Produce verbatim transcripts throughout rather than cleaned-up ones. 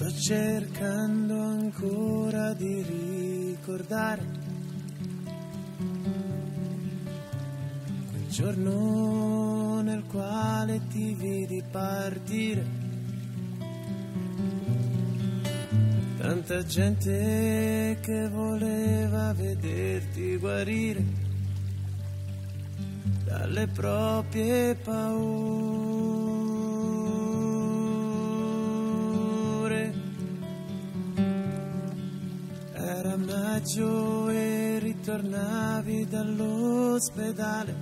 Sto cercando ancora di ricordare quel giorno nel quale ti vidi partire. Tanta gente che voleva vederti guarire dalle proprie paure. Era maggio e ritornavi dall'ospedale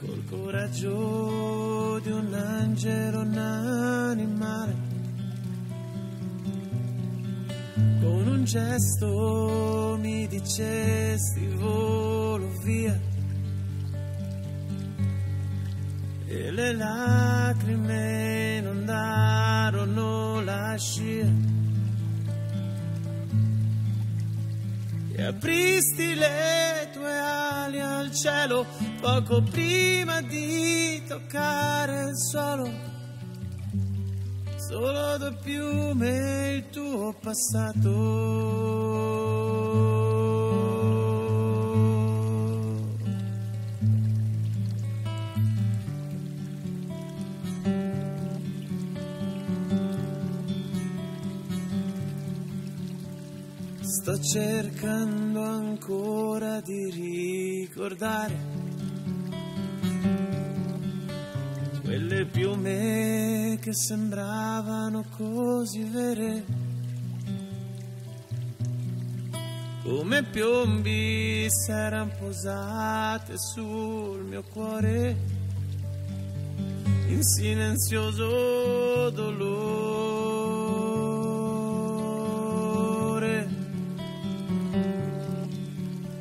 col coraggio di un angelo, un animale. Con un gesto mi dicesti volo via e le lacrime inondarono la scia. E apristi le tue ali al cielo poco prima di toccare il suolo. Solo due piume il tuo passato. Sto cercando ancora di ricordare quelle piume che sembravano così vere, come piombi s'eran posate sul mio cuore in silenzioso dolore.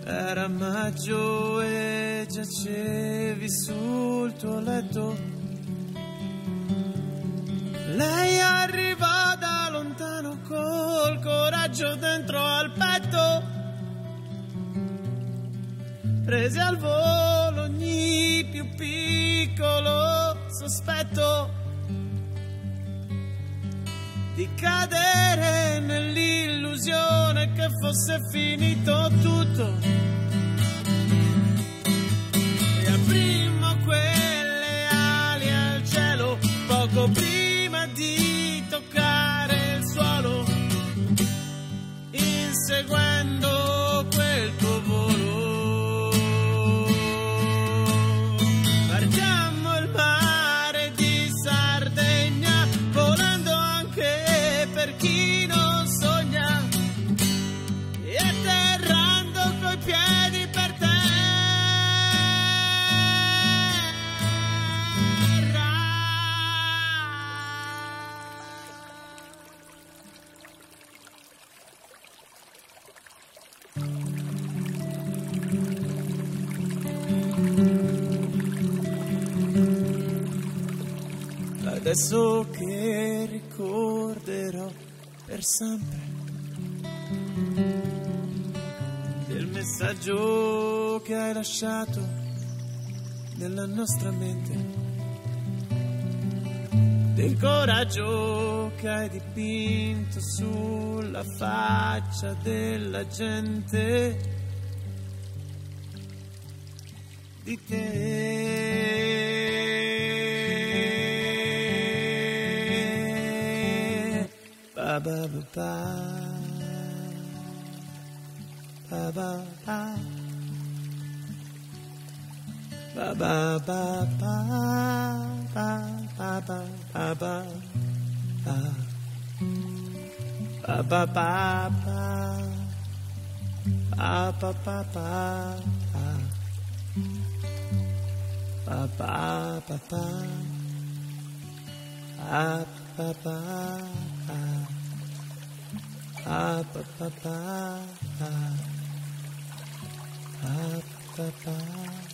Era maggio e giacevi sul tuo letto. Lei arriva da lontano col coraggio dentro al petto. Prese al volo ogni più piccolo sospetto di cadere nell'illusione che fosse finito tutto. Prima di toccare il suolo, inseguendo quel tuo volo, partiamo il mare di Sardegna, volando anche per chi non sogna, e atterrando coi piedi per te. Adesso che ricorderò per sempre del messaggio che hai lasciato nella nostra mente, del coraggio che hai dipinto sulla faccia della gente, di te. Ba ba ba ba ba ba ba ba ba ba ba ba ba ba ba ba ba ba ba. Ah, pa, pa, pa, ah, ah, pa, pa.